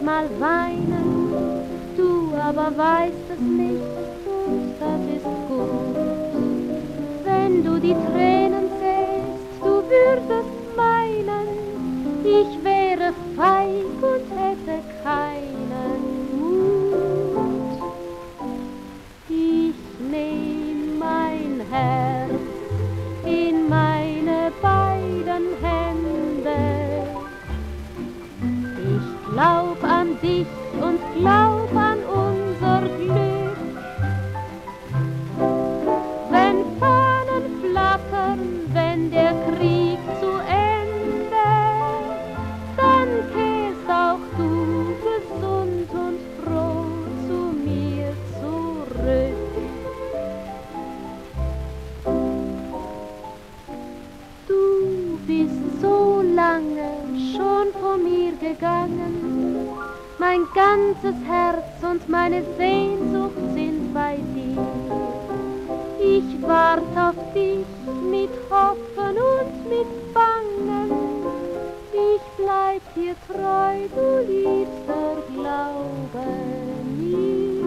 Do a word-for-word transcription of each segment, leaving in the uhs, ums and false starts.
manchmal weinen, du aber weißt es nicht, und das ist gut. Wenn du die Tränen sähst, du würdest meinen, ich wäre feig und hätte keinen Mut. Ich nehm mein Herz in meine beiden Hände, ich glaub an dich und glaub an unser Glück. Wenn Fahnen flattern, wenn der Krieg zu Ende, dann kehrst auch du gesund und froh zu mir zurück. Du bist so lange schon von mir gegangen, mein ganzes Herz und meine Sehnsucht sind bei dir. Ich warte auf dich mit Hoffen und mit Bangen. Ich bleib dir treu, du liebster Glaube nie.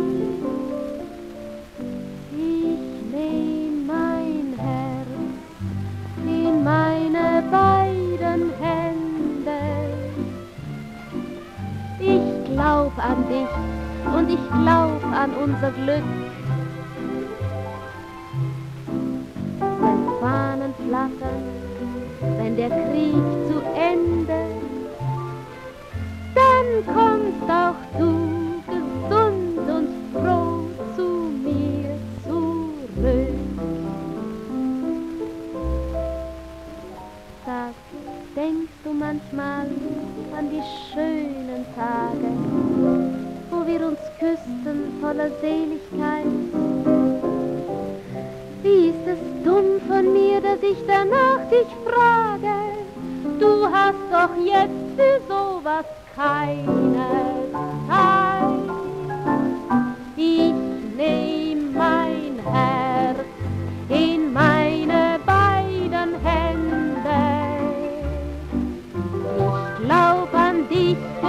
Ich nehm mein Herz in meine beiden Hände. Ich Ich glaub an dich und ich glaub an unser Glück. Wenn Fahnen flattern, wenn der Krieg zu Ende, dann kommst auch du gesund und froh zu mir zurück. Sag, denkst du manchmal an die schönen Tage, wo wir uns küssten voller Seligkeit? Wie ist es dumm von mir, dass ich danach dich frage? Du hast doch jetzt für sowas keine Zeit. Ich nehm mein Herz in meine beiden Hände. Ich glaub an dich.